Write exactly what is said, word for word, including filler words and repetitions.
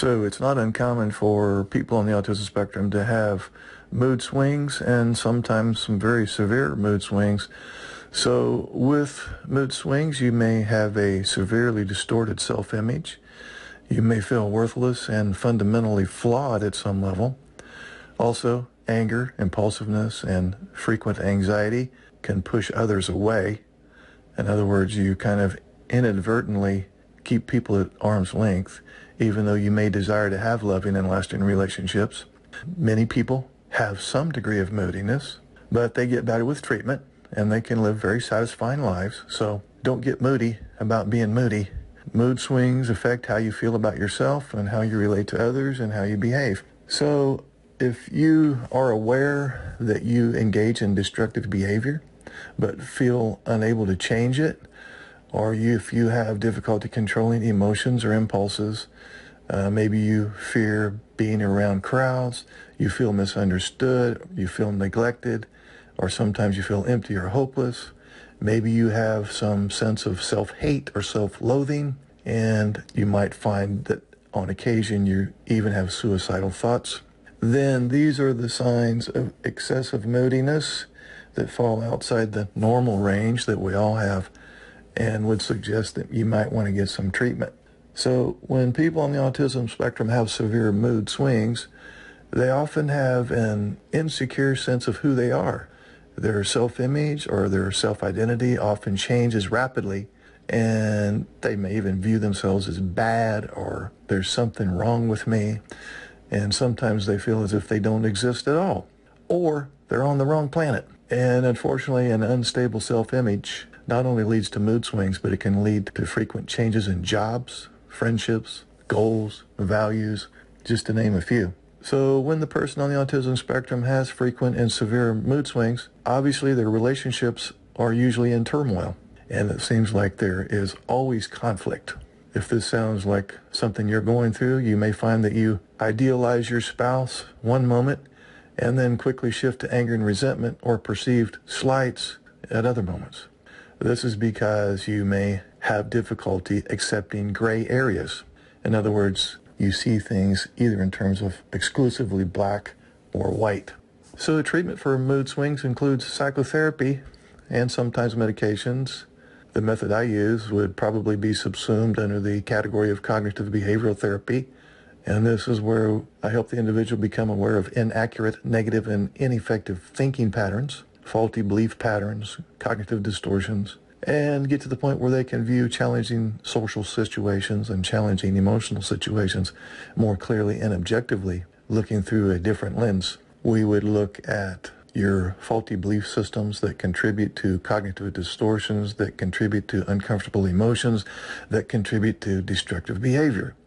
So it's not uncommon for people on the autism spectrum to have mood swings, and sometimes some very severe mood swings. So with mood swings, you may have a severely distorted self-image. You may feel worthless and fundamentally flawed at some level. Also, anger, impulsiveness, and frequent anxiety can push others away. In other words, you kind of inadvertently keep people at arm's length, even though you may desire to have loving and lasting relationships. Many people have some degree of moodiness, but they get better with treatment, and they can live very satisfying lives. So don't get moody about being moody. Mood swings affect how you feel about yourself and how you relate to others and how you behave. So if you are aware that you engage in destructive behavior but feel unable to change it, or you, if you have difficulty controlling emotions or impulses, uh, maybe you fear being around crowds, you feel misunderstood, you feel neglected, or sometimes you feel empty or hopeless. Maybe you have some sense of self-hate or self-loathing, and you might find that on occasion you even have suicidal thoughts. Then these are the signs of excessive moodiness that fall outside the normal range that we all have and would suggest that you might want to get some treatment. So when people on the autism spectrum have severe mood swings, they often have an insecure sense of who they are. Their self-image or their self-identity often changes rapidly, and they may even view themselves as bad or there's something wrong with me, and sometimes they feel as if they don't exist at all or they're on the wrong planet. And unfortunately, an unstable self-image not only leads to mood swings, but it can lead to frequent changes in jobs, friendships, goals, values, just to name a few. So when the person on the autism spectrum has frequent and severe mood swings, obviously their relationships are usually in turmoil, and it seems like there is always conflict. If this sounds like something you're going through, you may find that you idealize your spouse one moment and then quickly shift to anger and resentment or perceived slights at other moments. This is because you may have difficulty accepting gray areas. In other words, you see things either in terms of exclusively black or white. So treatment for mood swings includes psychotherapy and sometimes medications. The method I use would probably be subsumed under the category of cognitive behavioral therapy, and this is where I help the individual become aware of inaccurate, negative, and ineffective thinking patterns, faulty belief patterns, cognitive distortions, and get to the point where they can view challenging social situations and challenging emotional situations more clearly and objectively, looking through a different lens. We would look at your faulty belief systems that contribute to cognitive distortions, that contribute to uncomfortable emotions, that contribute to destructive behavior.